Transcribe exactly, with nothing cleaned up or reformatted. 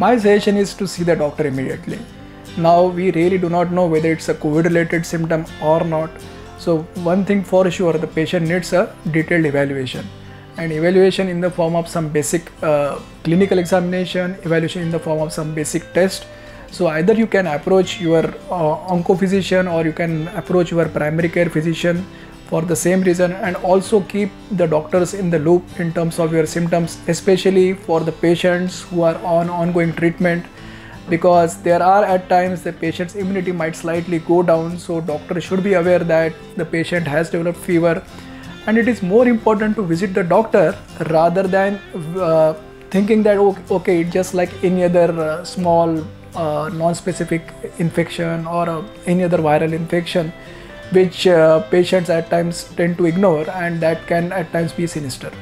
my suggestion is to see the doctor immediately. Now we really do not know whether it's a COVID related symptom or not. So one thing for sure, the patient needs a detailed evaluation, and evaluation in the form of some basic uh, clinical examination, evaluation in the form of some basic test. So either you can approach your uh, oncophysician, or you can approach your primary care physician for the same reason, and also keep the doctors in the loop in terms of your symptoms, especially for the patients who are on ongoing treatment, because there are at times the patient's immunity might slightly go down. So doctor should be aware that the patient has developed fever, and it is more important to visit the doctor rather than uh, thinking that okay, it's just like any other uh, small uh, non-specific infection or uh, any other viral infection, which uh, patients at times tend to ignore, and that can at times be sinister.